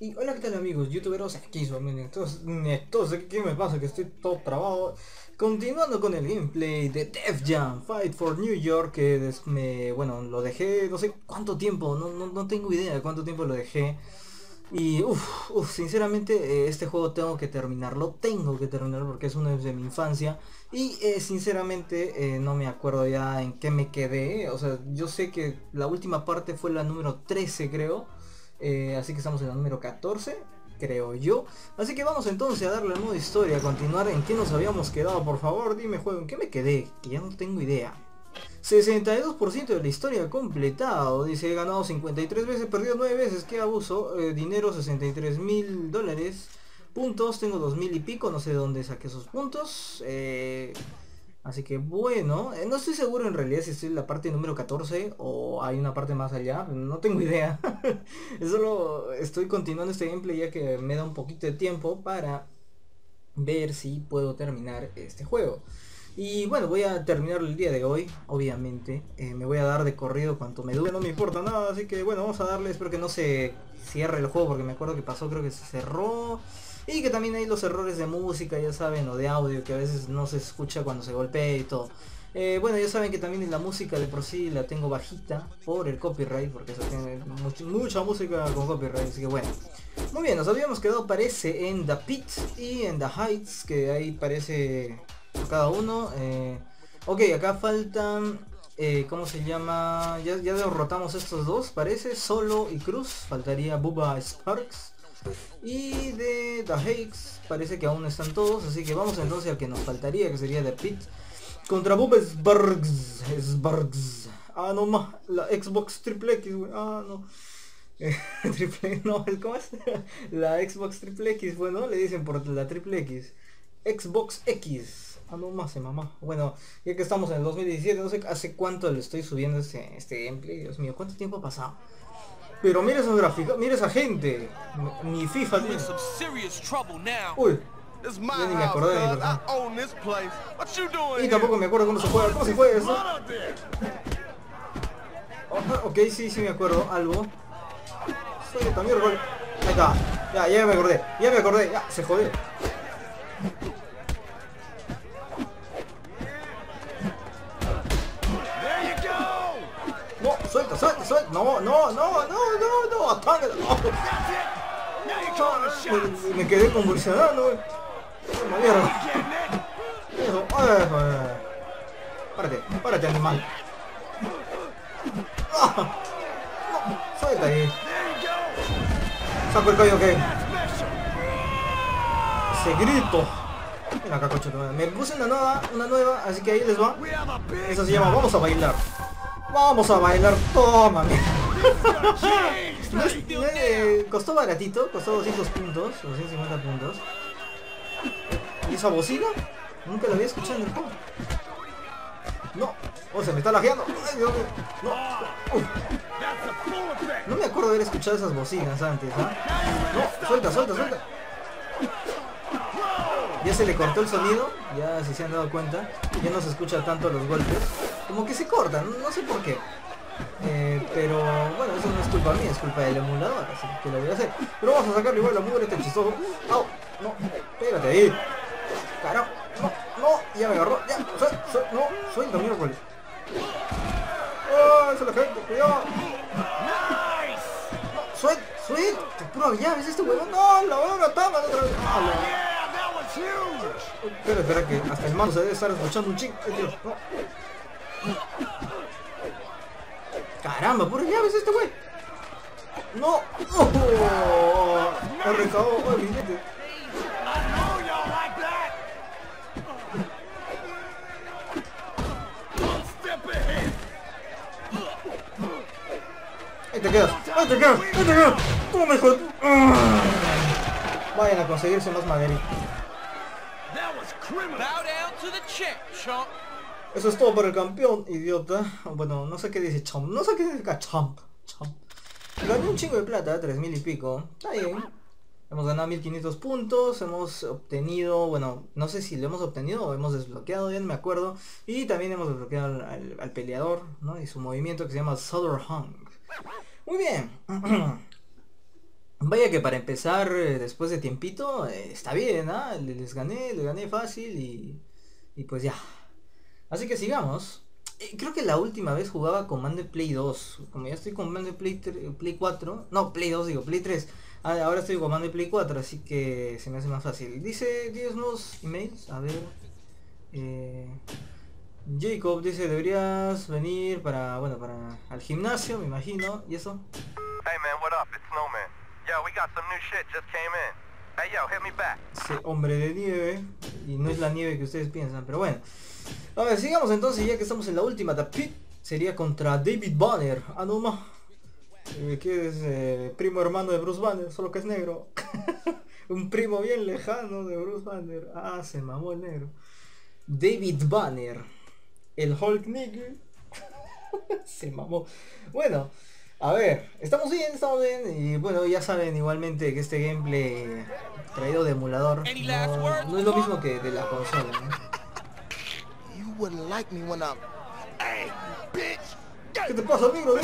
Y hola, ¿qué tal amigos youtuberos? Aquí son entonces, ¿qué me pasa? Que estoy todo trabado. Continuando con el gameplay de Def Jam Fight for New York, que bueno, lo dejé no sé cuánto tiempo, no tengo idea de cuánto tiempo lo dejé. Y sinceramente este juego tengo que terminarlo porque es uno de mi infancia. Y sinceramente no me acuerdo ya en qué me quedé. O sea, yo sé que la última parte fue la número 13 creo. Así que estamos en la número 14, creo yo. Así que vamos entonces a darle al modo historia, a continuar en qué nos habíamos quedado. Por favor, dime juego, ¿en qué me quedé? Que ya no tengo idea. 62% de la historia completado. Dice, he ganado 53 veces, perdido 9 veces, qué abuso. Dinero 63.000 dólares. Puntos, tengo 2000 y pico, no sé de dónde saqué esos puntos. Así que bueno, no estoy seguro en realidad si estoy en la parte número 14 o hay una parte más allá, no tengo idea. Solo estoy continuando este gameplay ya que me da un poquito de tiempo para ver si puedo terminar este juego. Y bueno, voy a terminarlo el día de hoy, obviamente. Me voy a dar de corrido cuanto me dure, no me importa nada, así que bueno, vamos a darle. Espero que no se cierre el juego porque me acuerdo que pasó, creo que se cerró. Y que también hay los errores de música, ya saben, o de audio, que a veces no se escucha cuando se golpea y todo. Bueno, ya saben que también la música de por sí la tengo bajita por el copyright, porque eso tiene mucha música con copyright, así que bueno. Muy bien, nos habíamos quedado, parece, en The Pit y en The Heights, que ahí parece cada uno. Ok, acá faltan... ¿cómo se llama? Ya derrotamos estos dos, parece, Solo y Cruz. Faltaría Bubba Sparxxx. Y de The Heights parece que aún están todos, así que vamos entonces al que nos faltaría, que sería The Pit contra Bubba Sparxxx. Ah, no más, la Xbox Triple X, wey. Ah, no. Triple, no, ¿cómo es? La Xbox Triple X, bueno, le dicen por la Triple X. Xbox X. Ah, no más, mamá. Bueno, ya que estamos en el 2017, no sé hace cuánto le estoy subiendo este gameplay. Dios mío, ¿cuánto tiempo ha pasado? Pero mira esos gráficos, mira esa gente. Ni FIFA tiene. Uy, ya ni me acordé de verdad. Y tampoco me acuerdo cómo se juega. ¿Cómo se juega eso? Oh, ok, sí me acuerdo, algo. Suelta, mierda. Ahí está. Ya me acordé. Ya, se jodió. Suelta. No, atángalo. Oh, me quedé convulsionando, wey. Eso, párate, animal. Oh, no, suelta ahí. Saco el callo, que ese grito. Mira acá, coche, me puse una nueva, así que ahí les va. Eso se llama Vamos a bailar. Vamos a bailar, toma. Costó baratito, costó 200 puntos, 250 puntos. ¿Y esa bocina? Nunca la había escuchado en el juego. No, se me está lajeando. Ay, Dios mío. No me acuerdo haber escuchado esas bocinas antes, No, suelta. Ya se le cortó el sonido, ya si se han dado cuenta, ya no se escucha tanto los golpes. Como que se cortan, no sé por qué. Pero bueno, eso no es culpa mía, es culpa del emulador, así que lo voy a hacer. Pero vamos a sacarle igual la mugre este chistoso. ¡Au! No, pégate ahí. Carajo, no, ya me agarró, ya, no, suelta, miércoles. ¡Oh, eso es la gente! ¡Cuidado! No, suelta, pura llaves este huevón. ¡No, la voy a matar otra vez! ¡Hala! Espera, que hasta el mano se debe estar escuchando un chingo. Caramba, por llaves este güey. No. Me recabó el billete. Ahí te quedas. Toma, hijo. Vayan a conseguirse más maderita. Eso es todo por el campeón, idiota. Bueno, no sé qué dice chomp. No sé qué significa chomp. Gané un chingo de plata, 3000 y pico. Está bien. Hemos ganado 1500 puntos. Hemos obtenido, bueno, no sé si lo hemos obtenido o hemos desbloqueado, ya no me acuerdo. Y también hemos desbloqueado al peleador, ¿no? Y su movimiento que se llama Southern Hung. Muy bien. Vaya que para empezar después de tiempito, está bien, ¿ah? Les gané fácil y pues ya. Así que sigamos. Creo que la última vez jugaba con mando de Play 2. Como ya estoy con mando de Play 4. No, Play 2 digo, Play 3. Ahora estoy con mando de Play 4, así que se me hace más fácil. Dice 10 nuevos emails. A ver. Jacob dice, deberías venir para, bueno, para al gimnasio, me imagino. ¿Y eso? Hey man, what up? It's Snowman. Yo, we got some new shit just came in. Hey yo, hit me back. Ese hombre de nieve. Y no es la nieve que ustedes piensan, pero bueno. A ver, sigamos entonces, ya que estamos en la última tapita. Sería contra David Banner. Ah, no más. Que es primo hermano de Bruce Banner, solo que es negro. Un primo bien lejano de Bruce Banner. Ah, se mamó el negro. David Banner. El Hulk Nigger. Se mamó. Bueno, a ver, estamos bien. Y bueno, ya saben igualmente que este gameplay traído de emulador no es lo mismo que de la consola, ¿no? ¿Qué te pasa, negro?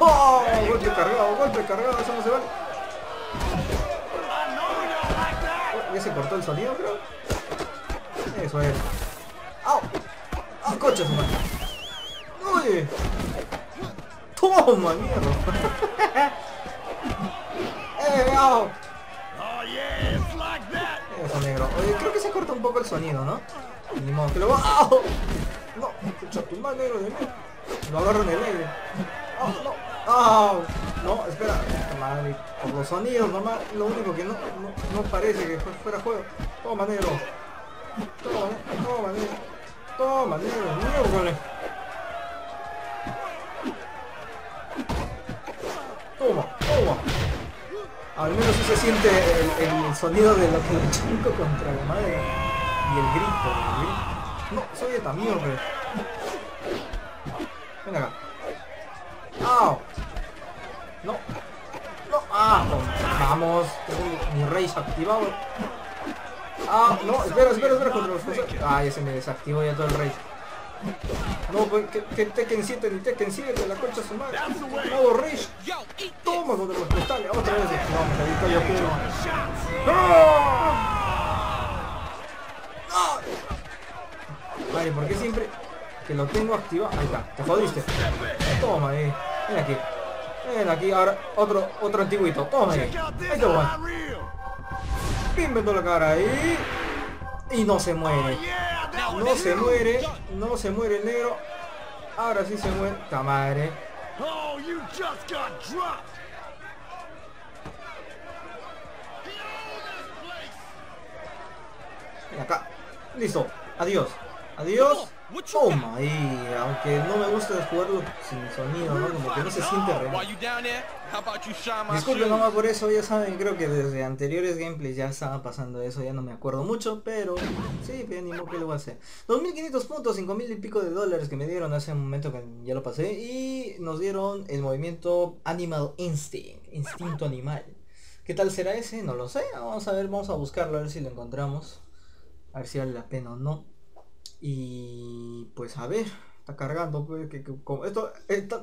¡Oh! Golpe cargado, eso no se vale. Ya se cortó el sonido, creo. Eso es. ¡Au! ¡Ah, coche, su madre! ¡Uy! ¡Toma, mierda! ¡Au! Eso, negro. Oye, creo que se corta un poco el sonido, ¿no? Ni modo que lo va... ¡Oh! No, escucha tu mal, negro, de mí. Lo agarro en el aire. ¡Oh, no! ¡Oh! No, espera. Madre, por los sonidos, nomás. Lo único que no parece que fuera juego. Toma, negro. Toma, negro. ¡Miércoles! Toma. Al menos sí se siente el sonido de lo que lo chingo contra la madre. Y el grito, No, se oye también, hombre. Ven acá. ¡Au! No. ¡Ah! Vamos. Tengo mi rage activado. ¡Ah! No, espera. Contra los cosas. Ah, ya se me desactivó ya todo el rage. No, pues que Tekken 7 ni Tekken 7, la concha su madre. Modo Rich. Toma contra los cristales. Otra vez. No, me la dictó yo. ¡No! Vale, porque siempre que lo tengo activado. Ahí está, te jodiste. Toma ahí. Ven aquí, ahora otro antiguito. Toma ahí. Ahí te voy. Pim, meto la cara ahí. Y no se muere. No se muere el negro. Ahora sí se muere. ¡Ta madre! Ven acá. Listo. Adiós. Toma ahí. Aunque no me gusta jugarlo sin sonido, ¿no? Como que no se siente real. Disculpen nomás por eso, ya saben, creo que desde anteriores gameplays ya estaba pasando eso, ya no me acuerdo mucho, pero sí, me animó, que lo voy a hacer. 2500 puntos, 5000 y pico de dólares que me dieron hace un momento que ya lo pasé. Y nos dieron el movimiento Animal Instinct, instinto animal. ¿Qué tal será ese? No lo sé, vamos a buscarlo, a ver si lo encontramos. A ver si vale la pena o no. Y pues a ver, está cargando, pues, como esto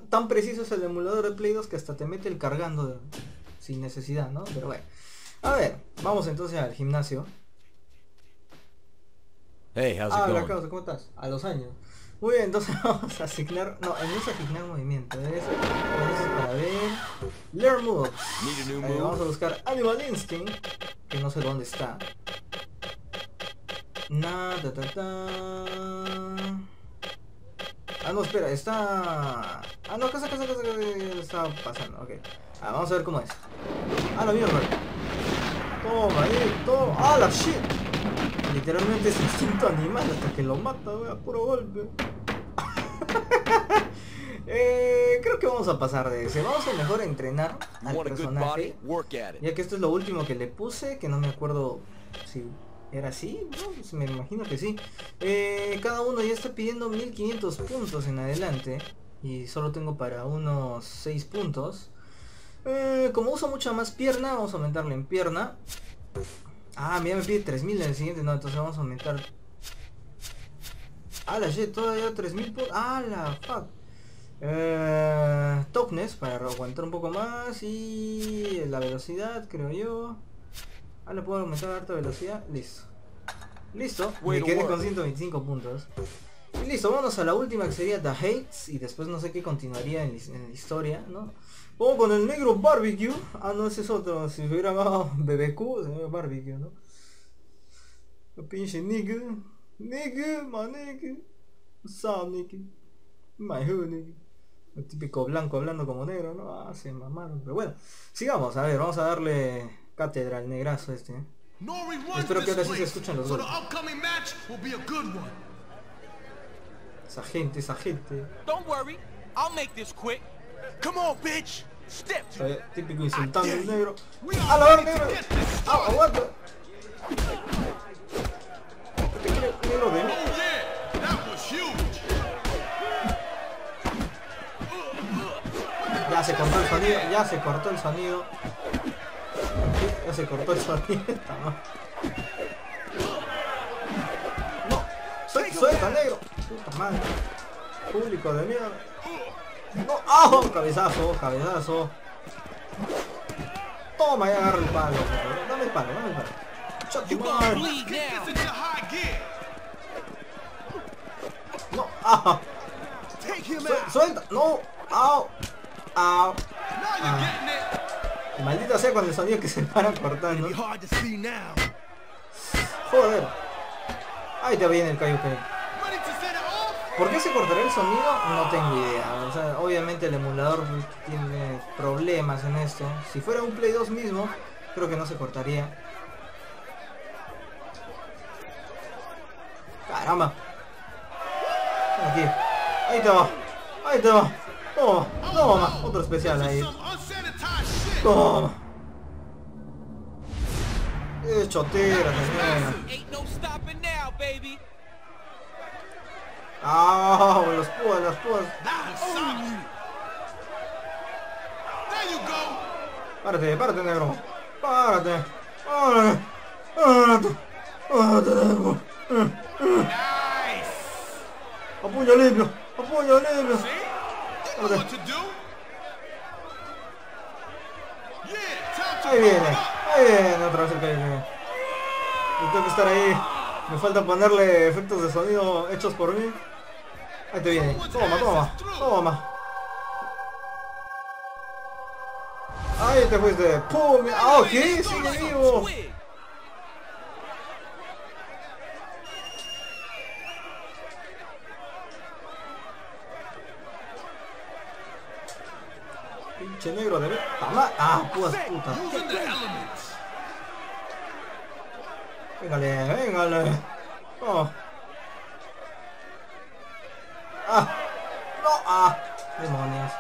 tan preciso es el emulador de Play 2 que hasta te mete el cargando sin necesidad, ¿no? Pero bueno, a ver, vamos entonces al gimnasio. Hey, hola, Causa, ¿cómo estás? A los años. Muy bien, entonces vamos a asignar, asignar movimiento, eso para ver. Learn moves. Vamos a buscar Animal Instinct, que no sé dónde está. Ah, no, espera, está... Ah, no, casa está pasando, ok. Ah, vamos a ver cómo es. Ah, la mierda. Toma, ahí, todo. Ah, la shit. Literalmente es instinto animal hasta que lo mata, wea, puro golpe. Creo que vamos a pasar de ese. Vamos a mejor entrenar al personaje. Ya que esto es lo último que le puse, que no me acuerdo si... ¿Era así? No, pues me imagino que sí. Cada uno ya está pidiendo 1500 puntos en adelante. Y solo tengo para unos 6 puntos. Como uso mucha más pierna, vamos a aumentarle en pierna. Ah, mira, me pide 3000 en el siguiente. No, entonces vamos a aumentar. Ah, la shit, todavía 3000 puntos. Ah, la fuck. Toughness para aguantar un poco más. Y la velocidad, creo yo. Ah, lo puedo aumentar a harta velocidad. Listo. Listo, me quedé con 125 puntos. Y listo, vamos a la última, que sería The Hates. Y después no sé qué continuaría en la historia, ¿no? Vamos con el negro barbecue. Ah, no, ese es otro. Si hubiera llamado BBQ, se llama barbecue, ¿no? Lo pinche nigga. Nigga, my nigga. Sam nigga. My hood nigga. El típico blanco hablando como negro, ¿no? Ah, se mamaron. Pero bueno, sigamos. A ver, vamos a darle cátedra al negrazo este. Espero que ahora sí se escuchen los goles. Esa gente. Don't worry, I'll make this quick. Come on, bitch. Step. Típico insultando al negro. ¡A la hora, negro! ¡Ah, aguanta! Negro de mí. Ya se cortó el sonido. No, suelta negro. Puta madre. Público de mierda. No, ¡oh! Cabezazo. Toma y agarra el palo. Dame el palo. No, ¡ah! Suelta. No, ¡au! ¡Au! Maldita sea con el sonido que se para cortando. Joder. Ahí te viene el Kaioken. ¿Por qué se cortará el sonido? No tengo idea. O sea, obviamente el emulador tiene problemas en esto. Si fuera un Play 2 mismo, creo que no se cortaría. Caramba. Aquí. Ahí te va. Oh, no, mamá. Otro especial ahí. Toma. Chotera, señora. Ah, los púas. Párate, negro. Párate, negro. Apuño limpio. Ahí viene, otra vez el cañón. Yo tengo que estar ahí. Me falta ponerle efectos de sonido hechos por mí. Ahí te viene. Toma. Ahí te fuiste. ¡Pum! ¡Ah, ok! ¡Sigue vivo! Pinche negro de... ¡Ah, puta! Véngale. Oh. Ah. No. Ah. Demonios.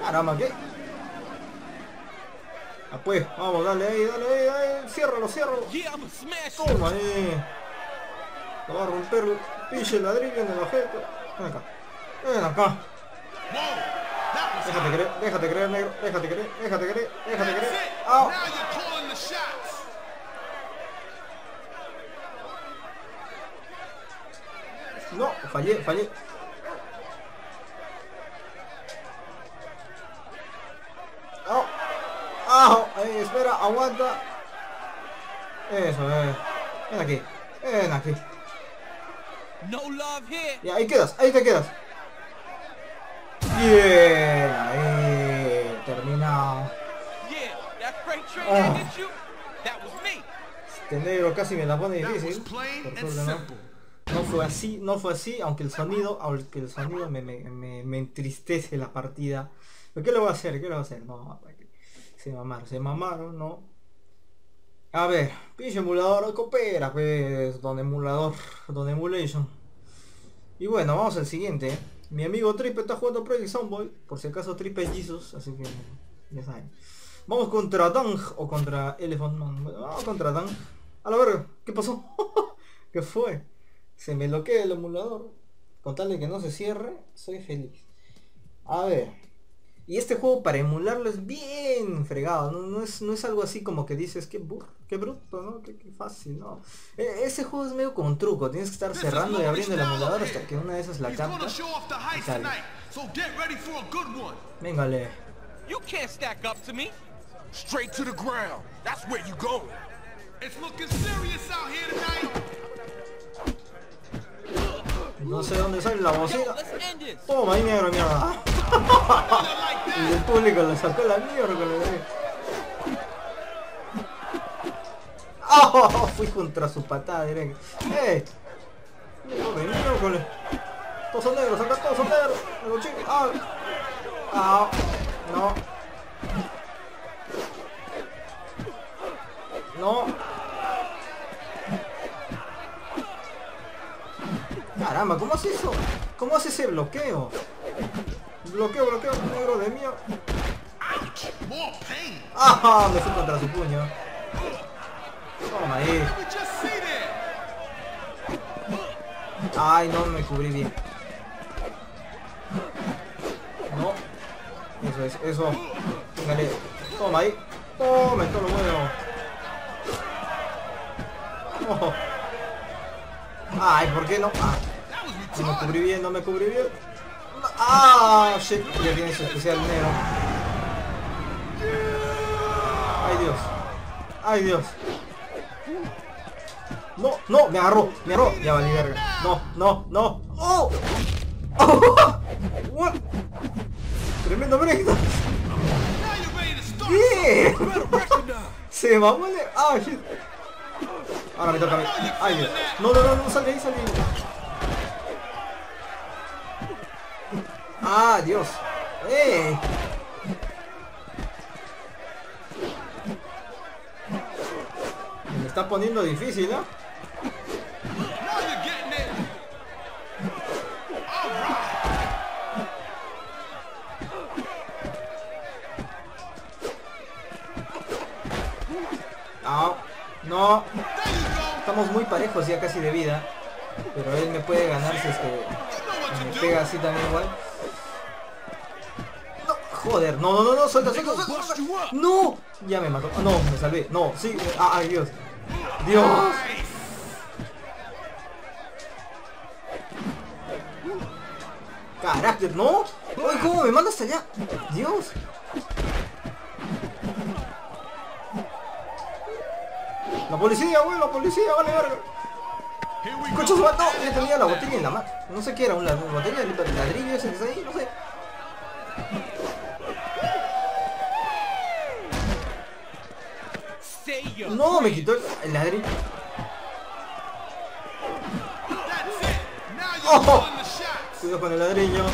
Caramba, ¿qué? Ah, pues, vamos, dale ahí. Ciérralo. Toma ahí. Lo va a romper el pinche ladrillo en el objeto. Ven acá. Déjate creer, negro. Déjate creer. ¡Au! No, fallé. ¡Au! ¡Au! Espera, aguanta. Eso, Ven aquí. Ya, ahí te quedas. Bien, ahí, terminado. Este negro casi me la pone difícil. Por suerte, no fue así, aunque el sonido me entristece la partida. Pero ¿qué le voy a hacer? No, se mamaron, ¿no? A ver, pinche emulador, coopera, pues, don emulation. Y bueno, vamos al siguiente. Mi amigo Tripe está jugando Project Zomboy, por si acaso Tripe Jesus, así que ya saben. Vamos contra Dang o contra Elephant Man. Vamos contra Dang. A la verga, ¿qué pasó? ¿Qué fue? Se me bloquea el emulador. Con tal de que no se cierre, soy feliz. A ver. Y este juego para emularlo es bien fregado, no es algo así como que dices, qué bruto, ¿no? Qué fácil, ¿no? Ese juego es medio con truco, tienes que estar cerrando y abriendo el emulador hasta que una de esas la capta y sale. Véngale. No sé dónde sale la bocina. Toma, ahí negro, mierda. Y el público le sacó la mierda. Oh, fui contra su patada directa. ¡Ey! Todos son negros, acá todos son negros. Ah, no. No. Caramba, ¿cómo hace eso? ¿Cómo hace ese bloqueo? Bloqueo, negro de mío. ¡Ah! Me fui contra su puño. Toma ahí. Ay, no me cubrí bien. No. Eso es, eso. Véngale. Toma ahí. Toma, esto lo muevo. Ay, ¿por qué no? Ah. No me cubrí bien. Ah, shit, ya tiene su especial negro. Ay Dios. No, me agarró. Ya valí verga. No. Oh. What? Tremendo breakdown. Yeah. Se mamó el... Ah, shit. Ahora me toca a mí. Ay, Dios. No, salí. Ah, Dios. ¡Ey! Me está poniendo difícil, ¿no? No. Estamos muy parejos ya casi de vida. Pero él me puede ganar si es que me pega así también igual. No, joder, no, suelta. No, ya me mató. No, me salvé. No, sí. Ay, Dios. Dios. Carácter, no. Ay, ¿cómo me manda hasta allá? Dios. La policía, vale verga. Cocho se mató, le tenía la botella en la mano. No sé qué era, una botella de ladrillo ese que está ahí, no sé. No, me quitó el ladrillo. Oh, cuidado con el ladrillo.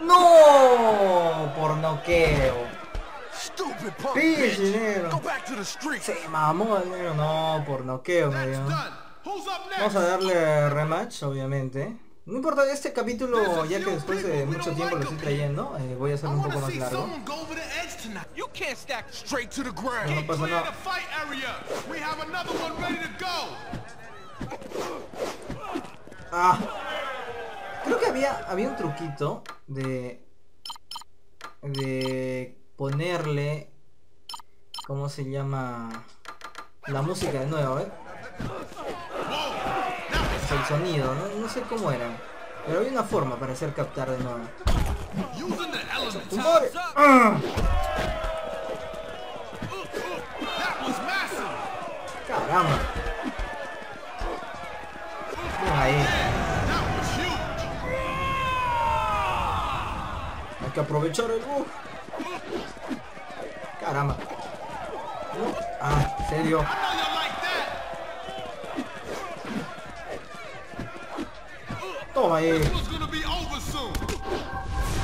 No, por noqueo. Negro. Se mamó el negro, no, por noqueo me dio. Vamos a darle rematch, obviamente. No importa, este capítulo, ya que después de mucho tiempo lo estoy trayendo, voy a hacerlo un poco más largo. No pasa nada. Ah. Creo que había un truquito de ponerle, ¿cómo se llama? La música de nuevo, ¿eh? Es el sonido, no sé cómo era, pero había una forma para hacer captar de nuevo. Caramba. Ahí. Hay que aprovechar el bug. Caramba. No. Ah, ¿en serio? Toma ahí.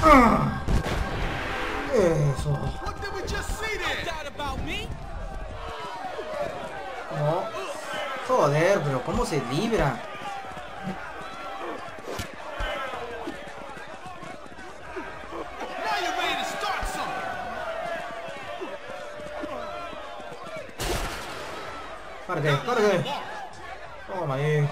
Ah. Eso. No. Joder, pero ¿cómo se libra? Párate. Toma ahí.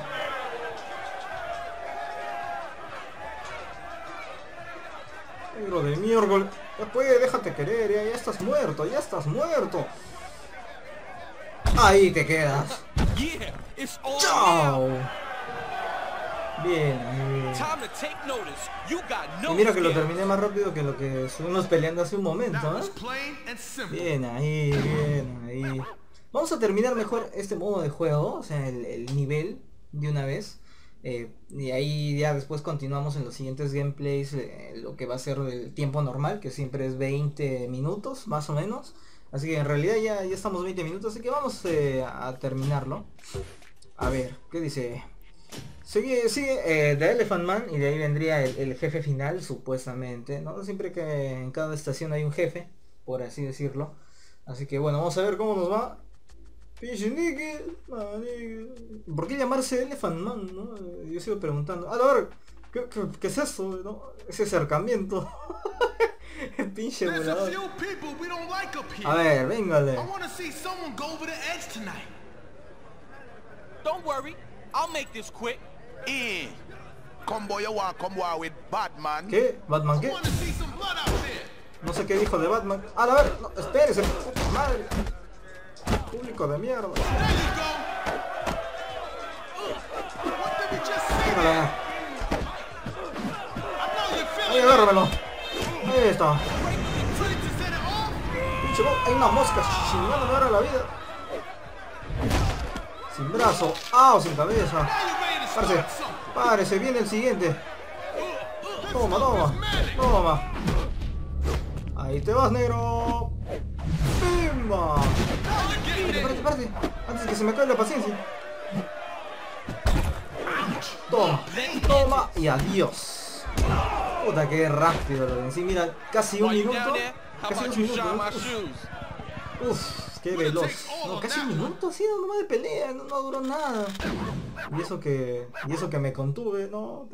negro de miércoles. Pues déjate querer, ya estás muerto, ya estás muerto. Ahí te quedas. Chao. Bien, bien. Y mira que lo terminé más rápido que lo que estuvimos peleando hace un momento, ¿eh? Bien ahí, bien ahí. Vamos a terminar mejor este modo de juego, o sea, el nivel de una vez. Y ahí ya después continuamos en los siguientes gameplays, lo que va a ser el tiempo normal, que siempre es 20 minutos más o menos. Así que en realidad ya estamos 20 minutos, así que vamos a terminarlo. A ver, ¿qué dice? Sigue The Elephant Man, y de ahí vendría el jefe final, supuestamente, ¿no? Siempre que en cada estación hay un jefe, por así decirlo. Así que bueno, vamos a ver cómo nos va. ¿Por qué llamarse Elephant Man, no? Yo sigo preguntando. A ver, ¿qué es eso, no? Ese acercamiento. El pinche volador. A ver, véngale. Don't worry. I'll make this quick. Combo, you want combo with Batman. ¿Qué? ¿Batman qué? No sé qué dijo de Batman. A ver, no, espérese. Madre. Público de mierda. Ahí, agárramelo. Ahí está. Hay una mosca chingada, me agarra la vida. Sin brazo, o sin cabeza. Parece, viene el siguiente. Toma. Ahí te vas, negro. ¡Pimba! Párate. Antes que se me acabe la paciencia. Toma y adiós. Puta, qué rápido lo vencí. Mira, casi un minuto. Casi 2 minutos. Uff, qué veloz. No, casi un minuto ha sido nomás de pelea, no duró nada. Y eso que me contuve, ¿no?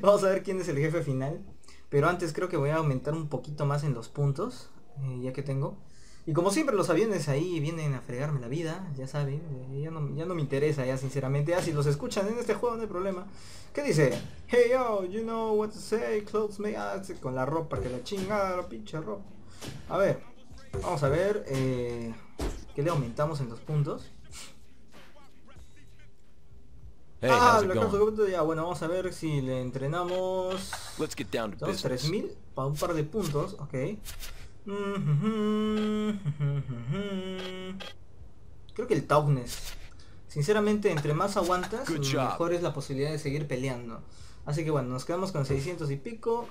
Vamos a ver quién es el jefe final. Pero antes creo que voy a aumentar un poquito más en los puntos, ya que tengo. Y como siempre los aviones ahí vienen a fregarme la vida, ya saben, ya no me interesa ya sinceramente. Si los escuchan en este juego no hay problema. ¿Qué dice? Hey yo, you know what to say, clothes made out. Con la ropa, que la chingada, la pinche ropa. A ver. Vamos a ver qué le aumentamos en los puntos. Hey, la caja de puntos ya, bueno, vamos a ver si le entrenamos 3000 para un par de puntos, ok. Creo que el toughness. Sinceramente, entre más aguantas, mejor es la posibilidad de seguir peleando. Así que bueno, nos quedamos con 600 y pico.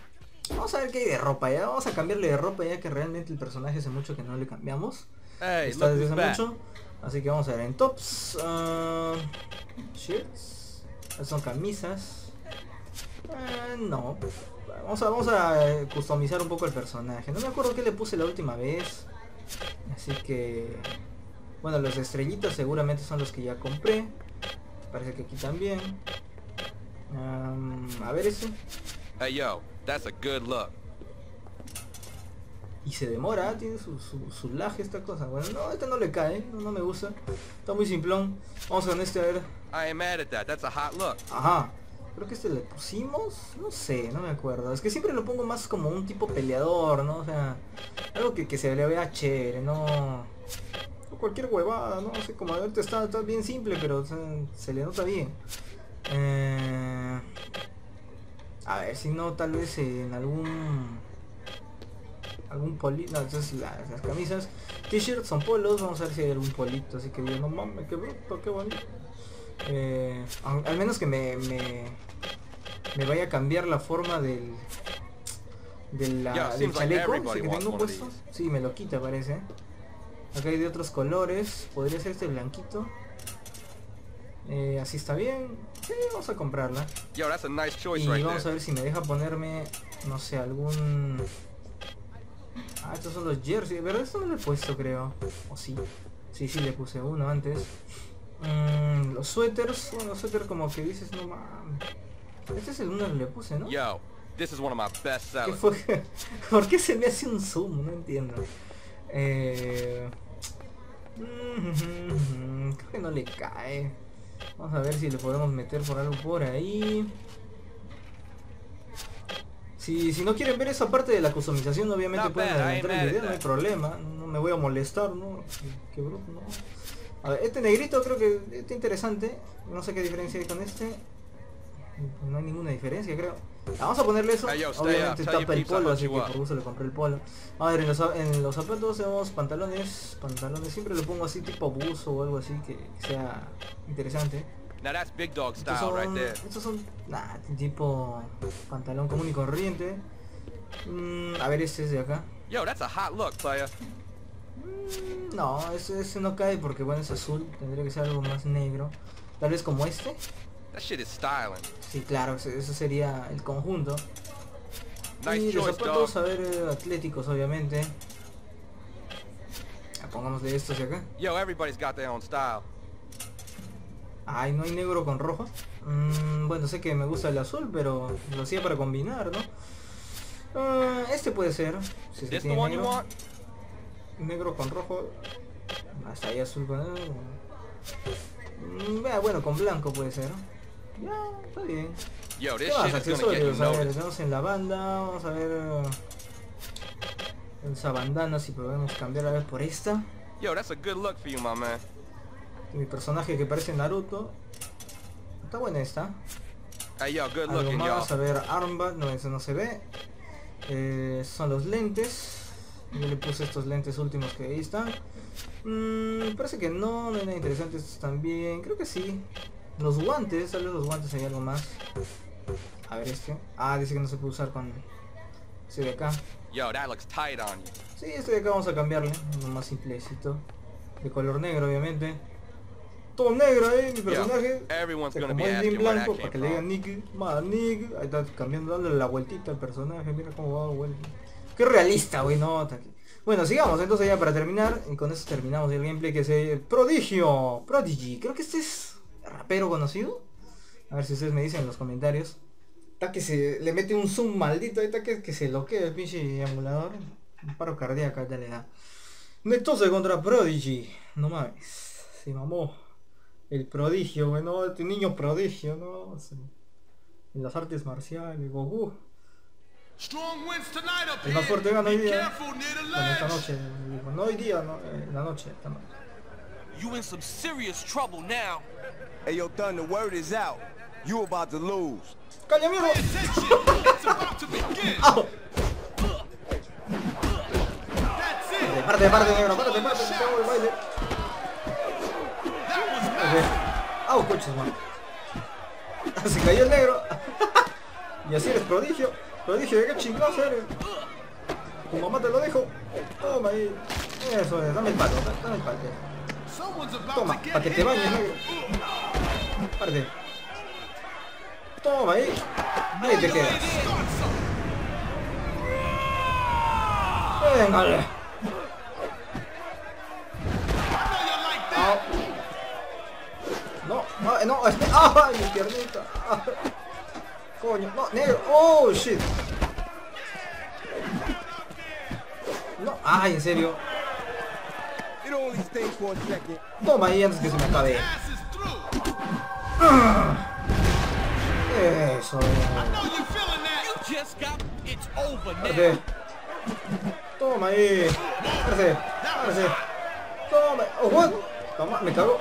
Vamos a ver qué hay de ropa ya, vamos a cambiarle de ropa ya que realmente el personaje hace mucho que no le cambiamos. Está desde hace mucho. Así que vamos a ver en tops. Shirts. Son camisas. No. Vamos a customizar un poco el personaje. No me acuerdo qué le puse la última vez. Así que... bueno, los estrellitos seguramente son los que ya compré. Parece que aquí también. A ver eso. Hey yo. That's a good look. Y se demora, tiene su laje esta cosa. Bueno, no, esta no le cae, no me gusta. Está muy simplón. Vamos con este a ver. I am mad at that. That's a hot look. Ajá. Creo que este le pusimos, no sé, no me acuerdo. Es que siempre lo pongo más como un tipo peleador, ¿no? O sea, algo que se le vea chévere, no. O cualquier huevada, ¿no? O sea, como ahorita está bien simple, pero o sea, se le nota bien. A ver, si no, tal vez en algún polito, no, entonces las camisas, t-shirts son polos, vamos a ver si hay algún polito, así que yo no mames, qué bruto, qué bonito. Al menos que me vaya a cambiar la forma del chaleco, así que tengo puesto. Sí, me lo quita parece. Acá hay de otros colores, podría ser este blanquito. Así está bien. Sí, vamos a comprarla. Yo, that's a nice choice y right vamos there. A ver si me deja ponerme, no sé, algún... estos son los jerseys. ¿Verdad? Esto no lo he puesto, creo. O sí. Sí, le puse uno antes. Los suéteres. Bueno, los suéteres como que dices, no mames. Este es el uno que le puse, ¿no? Yo, this is one of my best sellers. ¿Qué fue? ¿Por qué se me hace un zoom? No entiendo. Creo que no le cae. Vamos a ver si le podemos meter por algo por ahí. Si no quieren ver esa parte de la customización, obviamente no pueden adelantar el video, no hay problema. No me voy a molestar, ¿no? Qué bruto, ¿no? A ver, este negrito creo que está interesante. No sé qué diferencia hay con este. No hay ninguna diferencia, creo. Vamos a ponerle eso. Obviamente tapa el polo, así que por gusto le compré el polo. A ver, en los zapatos tenemos pantalones. Pantalones, siempre lo pongo así tipo buzo o algo así que sea interesante. Estos son tipo pantalón común y corriente. A ver, este es de acá. No, ese no cae porque bueno, es azul. Tendría que ser algo más negro. Tal vez como este. Sí, claro, eso sería el conjunto. Y los zapatos, a ver, atléticos, obviamente. Pongamos de estos de acá. Ay, ¿no hay negro con rojo? Bueno, sé que me gusta el azul, pero lo hacía para combinar, ¿no? Este puede ser, si es que tiene negro. Negro con rojo. Hasta ahí azul con negro. Bueno, con blanco puede ser. Ya, está bien. ¿Qué más? Accesorios, a ver, estamos en la banda. Vamos a ver esa bandana, si podemos cambiar a ver por esta. That's a good look for you, my man. Mi personaje que parece Naruto. Está buena esta. Algo más, a ver, armband, no, eso no se ve. Son los lentes. Yo le puse estos lentes últimos que ahí están. Parece que no hay nada interesante. Estos también, creo que sí. Los guantes, tal vez los guantes hay algo más. A ver este. Dice que no se puede usar con este de acá. Sí, este de acá vamos a cambiarle. Uno más simplecito. De color negro, obviamente. Todo negro, mi personaje. Como el Jim Blanco, para que le digan Nick. Más Nick. Ahí está cambiando, dándole la vueltita al personaje. Mira cómo va la vuelta. Qué realista, güey, no. Bueno, sigamos, entonces ya para terminar. Y con eso terminamos el gameplay que es el Prodigy. Creo que este es rapero conocido. A ver si ustedes me dicen en los comentarios. Está que se le mete un zoom maldito. Ahí está que se loquea el pinche emulador. Un paro cardíaco, ya le da. Entonces contra Prodigy, no mames, se mamó el prodigio, bueno, este niño prodigio, ¿no? En las artes marciales, Goku. El más fuerte gana hoy día, bueno, esta noche, no hoy día, no, en la noche, esta noche. You in some serious trouble now. Hey yo, Thun, the word is out. You about to lose. ¡Calla, mierda! Parte, negro, parte, te cago el baile. Au, coches, man. Se cayó el negro. Y así eres prodigio. Prodigio, ¿de qué chingados eres? Tu mamá te lo dijo. Toma ahí. Eso es, dame el palo, dame el palo. Toma, para que te bañes, negro. Parte. Toma ahí. Ahí te quedas. Venga. No, ¡ah! Mi piernita. ¡Ah! Coño, no, negro. ¡Oh, shit! No, ay, en serio. Toma ahí antes que se me acabe. Eso. Espérate. Toma ahí. Espérate. Toma. Oh, what? Toma, me cago.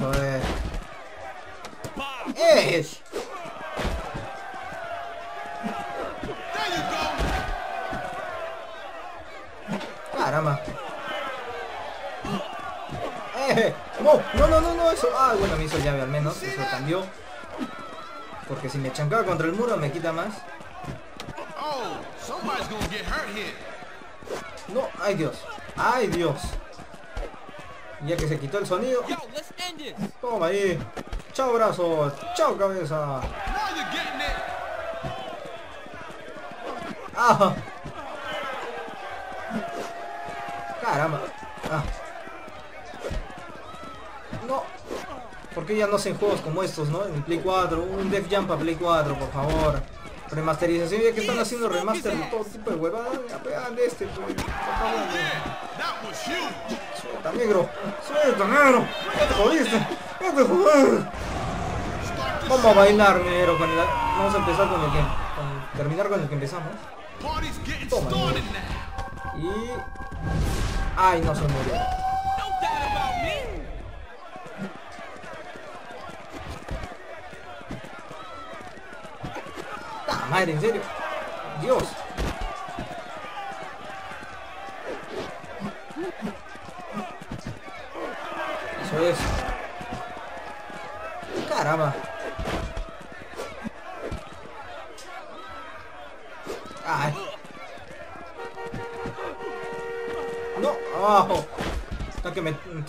Joder. Caramba. No, eso. Bueno, me hizo llave al menos, eso cambió. Porque si me chancaba contra el muro me quita más. No, ay Dios. Ay Dios. Ya que se quitó el sonido. Toma ahí. Chao brazos. Chao cabeza. Caramba. No. Porque ya no hacen juegos como estos, ¿no? En Play 4. Un Def Jam para Play 4, por favor. Remasterización, ya que están haciendo remaster de todo tipo de huevadas. Pegan de este, por favor. Suelta negro, suelta negro, ya te jodiste, ya te jodiste. Vamos a bailar, pero con vamos a empezar con el que... Con... terminar con el que empezamos. Toma, y... ¡Ay, no se murió! ¡Ah, madre, en serio! ¡Dios! Eso es. ¡Caramba! ¡Ay! ¡No! ¡Oh! Está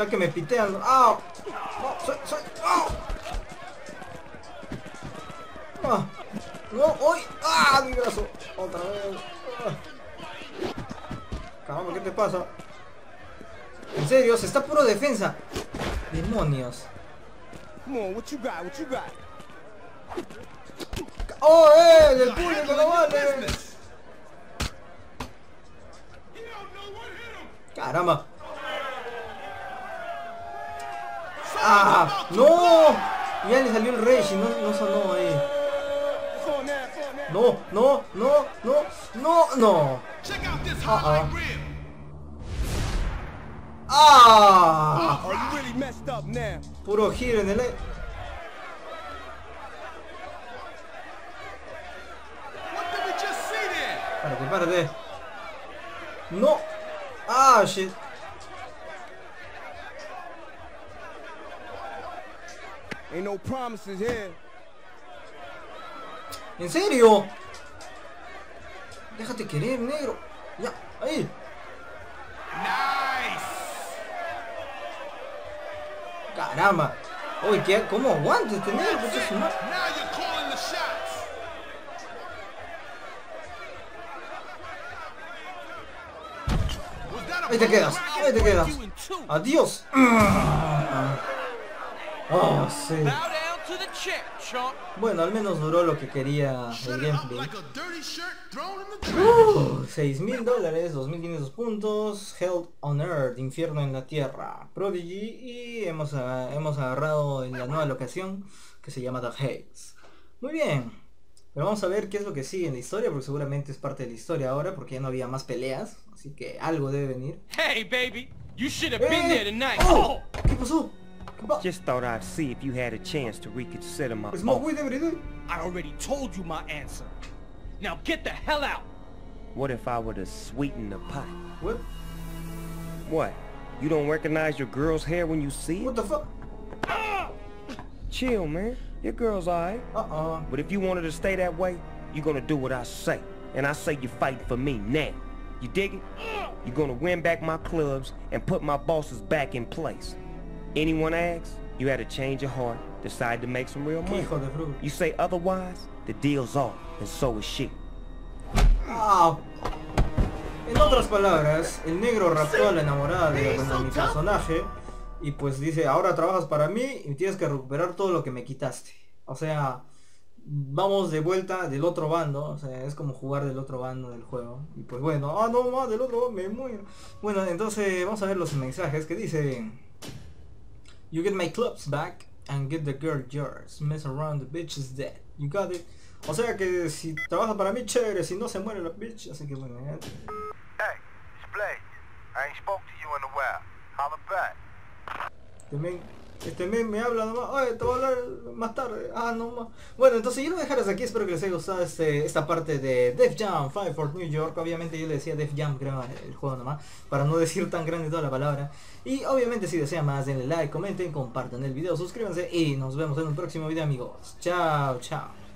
que me pitean. ¡Oh! ¡No! ¡Soy! ¡Soy! ¡Oh! ¡Ah! ¡No! ¡Uy! ¡Ah! ¡Mi brazo! ¡Otra vez! ¡Ah! Caramba, ¿qué te pasa? En serio, se está puro defensa. Demonios. ¡Oh, ¡del público no vale! ¡Caramba! ¡Ah! ¡No! Ya le salió el rage y no sonó ahí. ¡No! ¡No! ¡No! ¡No! ¡No! ¡No! ¡Ah! ¡Ah! Puro giro en el aire. Párate, párate. ¡No! ¡Ah, shit! ¿En serio? Déjate querer, negro. Ya, ahí. Caramba. Uy, ¿qué? ¿Cómo aguanta este negro? ¿Por qué es una... Ahí te quedas, ahí te quedas. Adiós. Oh, sí. Bueno, al menos duró lo que quería el gameplay. $6,000, 2.500 puntos. Hell on Earth, infierno en la tierra. Prodigy, y hemos agarrado en la nueva locación que se llama The Haze. Muy bien. Pero vamos a ver qué es lo que sigue en la historia, porque seguramente es parte de la historia ahora, porque ya no había más peleas, así que algo debe venir. Hey, baby, you should have been there tonight. Oh, ¿qué pasó? Just thought I'd see if you had a chance to reconsider my offer. I already told you my answer. Now get the hell out. What if I were to sweeten the pot? What? What? You don't recognize your girl's hair when you see it? What the fuck? Chill, man. Your girl's alright. But if you wanted to stay that way, you're gonna do what I say. And I say you're fighting for me now. You dig it? You're gonna win back my clubs and put my bosses back in place. Anyone asks, you had a change of heart, decide to make some real money. You say otherwise, the deal's off, and so is she. Ah. En otras palabras, el negro raptó a la enamorada de mi personaje y pues dice, ahora trabajas para mí y tienes que recuperar todo lo que me quitaste. O sea, vamos de vuelta del otro bando, o sea, es como jugar del otro bando del juego. Y pues bueno, ah no más del otro, me muero. Bueno, entonces vamos a ver los mensajes que dicen. You get my clubs back and get the girl yours. Mess around, the bitch is dead. You got it. O sea que si trabaja para mí, chévere, si no se muere la bitch, así que bueno. Hey, it's Blade. I ain't spoke to you in a while. Holla back. Este men me habla nomás. Oye, te voy a hablar más tarde. Ah, no más. Bueno, entonces yo lo dejaré hasta aquí. Espero que les haya gustado esta parte de Def Jam Fight for New York. Obviamente yo le decía Def Jam, creo, el juego nomás, para no decir tan grande toda la palabra. Y obviamente si desean más, denle like, comenten, compartan el video, suscríbanse y nos vemos en un próximo video, amigos. Chao, chao.